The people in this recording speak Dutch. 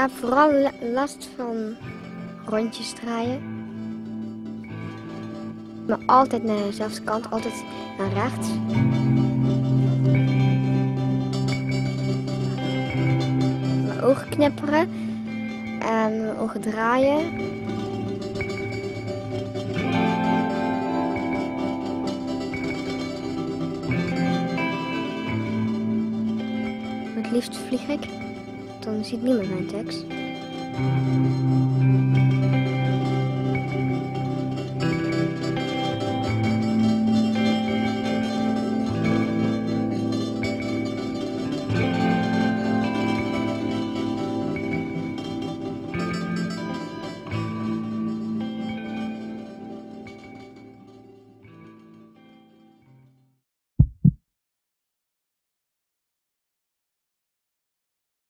heb vooral last van rondjes draaien. Maar altijd naar dezelfde kant, altijd naar rechts. Mijn ogen knipperen en mijn ogen draaien. Het liefst vlieg ik, dan ziet niemand mijn tekst.